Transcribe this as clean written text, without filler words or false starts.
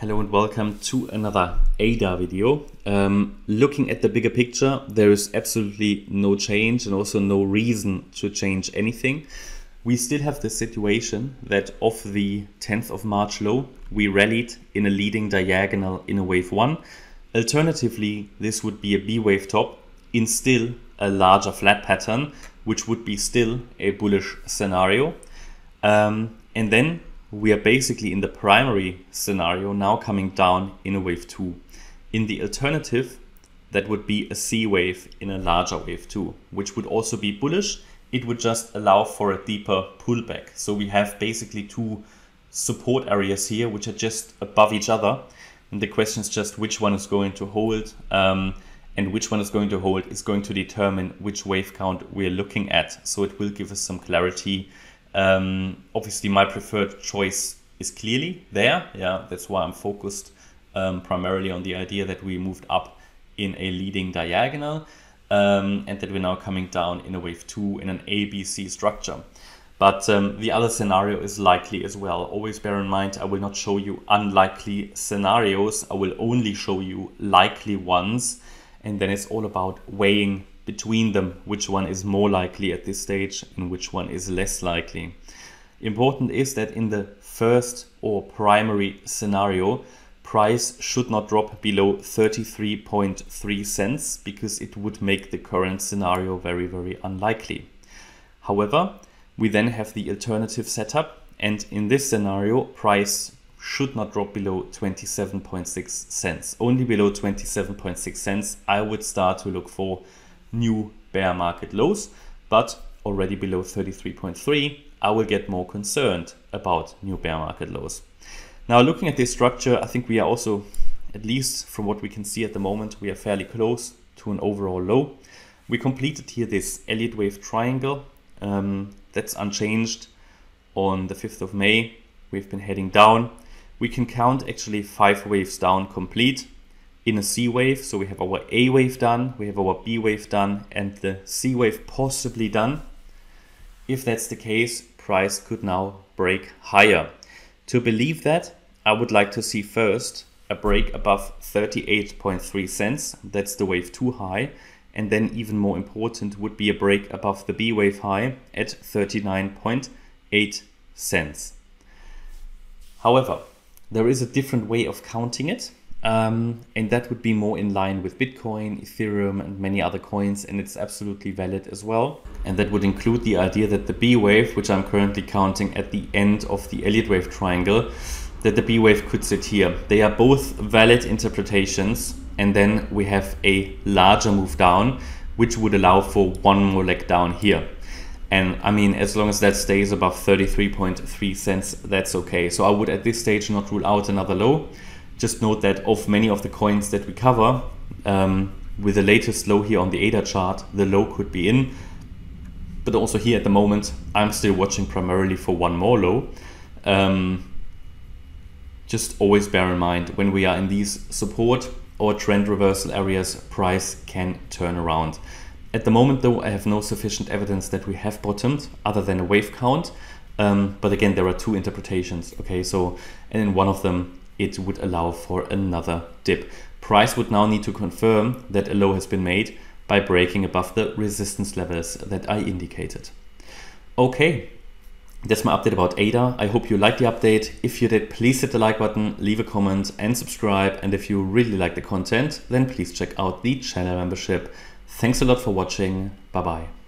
Hello and welcome to another ADA video. Looking at the bigger picture, there is absolutely no change and also no reason to change anything. We still have the situation that off the 10th of March low, we rallied in a leading diagonal in a wave one. Alternatively, this would be a B wave top in still a larger flat pattern, which would be still a bullish scenario. And then we are basically in the primary scenario now coming down in a wave two. In the alternative, that would be a C wave in a larger wave two, which would also be bullish. It would just allow for a deeper pullback. So we have basically two support areas here, which are just above each other. And the question is just which one is going to hold, and which one is going to hold is going to determine which wave count we're looking at. So it will give us some clarity. Obviously my preferred choice is clearly there. Yeah, that's why I'm focused primarily on the idea that we moved up in a leading diagonal and that we're now coming down in a wave two in an ABC structure. But the other scenario is likely as well. Always bear in mind, I will not show you unlikely scenarios. I will only show you likely ones. And then it's all about weighing between them, which one is more likely at this stage and which one is less likely. Important is that in the first or primary scenario, price should not drop below 33.3 cents because it would make the current scenario very, very unlikely. However, we then have the alternative setup, and in this scenario, price should not drop below 27.6 cents. Only below 27.6 cents, I would start to look for new bear market lows, but already below 33.3, I will get more concerned about new bear market lows. Now, looking at this structure, I think we are also, at least from what we can see at the moment, we are fairly close to an overall low. We completed here this Elliott Wave triangle. That's unchanged on the 5th of May. We've been heading down. We can count actually 5 waves down complete in a C wave. So we have our A wave done, we have our B wave done, and the C wave possibly done. If that's the case, price could now break higher. To believe that, I would like to see first a break above 38.3 cents. That's the wave two high. And then even more important would be a break above the B wave high at 39.8 cents. However, there is a different way of counting it. And that would be more in line with Bitcoin, Ethereum, and many other coins, and it's absolutely valid as well. And that would include the idea that the B wave, which I'm currently counting at the end of the Elliott Wave triangle, that the B wave could sit here. They are both valid interpretations, and then we have a larger move down, which would allow for one more leg down here. And I mean, as long as that stays above 33.3 cents, that's okay. So I would at this stage not rule out another low. Just note that of many of the coins that we cover, with the latest low here on the ADA chart, the low could be in. But also here at the moment, I'm still watching primarily for one more low. Just always bear in mind, when we are in these support or trend reversal areas, price can turn around. At the moment though, I have no sufficient evidence that we have bottomed other than a wave count. But again, there are two interpretations, okay? So, and in one of them, it would allow for another dip. Price would now need to confirm that a low has been made by breaking above the resistance levels that I indicated. Okay, that's my update about ADA. I hope you liked the update. If you did, please hit the like button, leave a comment and subscribe. And if you really like the content, then please check out the channel membership. Thanks a lot for watching. Bye-bye.